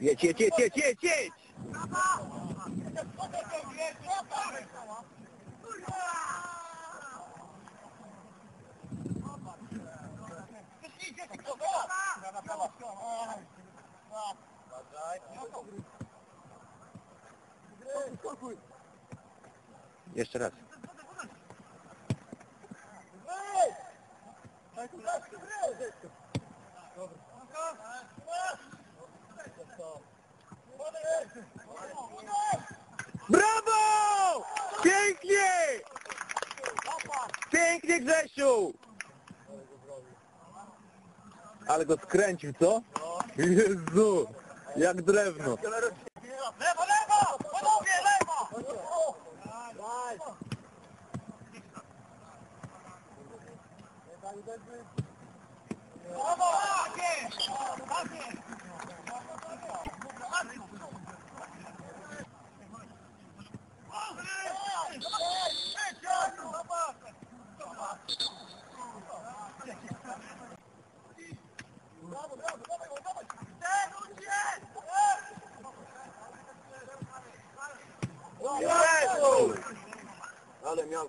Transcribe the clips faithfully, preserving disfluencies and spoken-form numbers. Jedź, jedź, jedź, jedź, jedź, jedź! Jeszcze raz. Brawo! Pięknie! Pięknie, Grzesiu! Ale go skręcił, co? Jezu! Jak drewno! Lewo, lewo! Panowie, lewo! Brawo! Ale miał,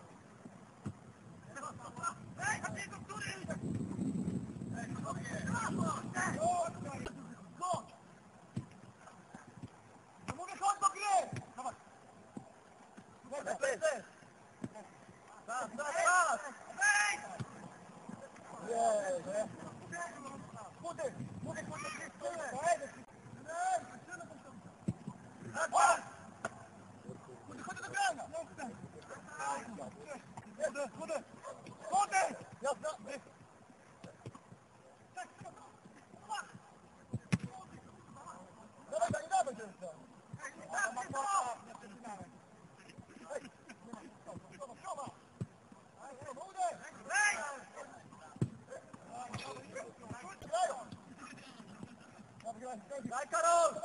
Daj, Karol!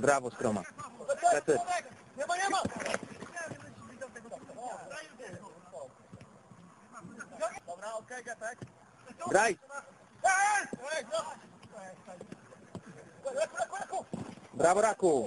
Brawo, Skroma. Nie ma, nie ma! Dobra, okej, Getek. Graj! Brawo, Raku!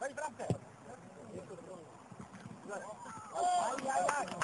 Weź bramkę! Aj, aj, aj!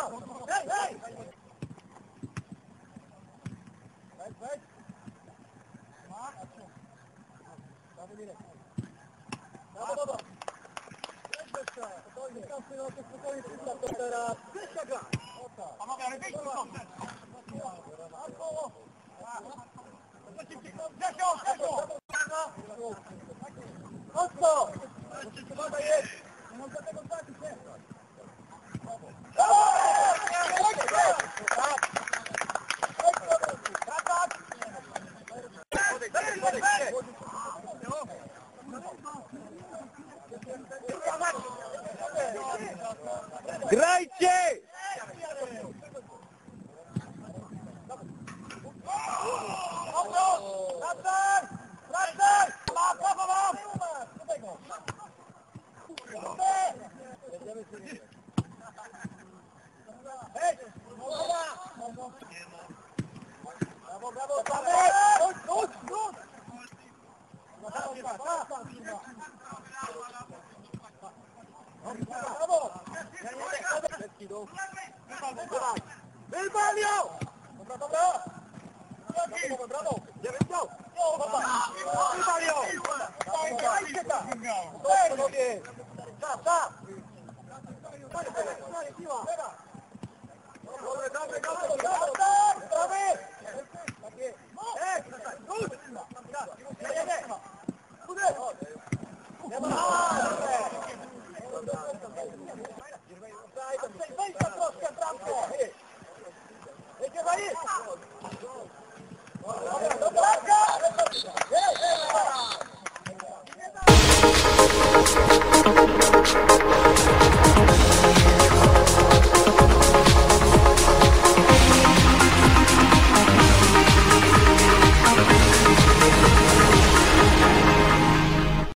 Good.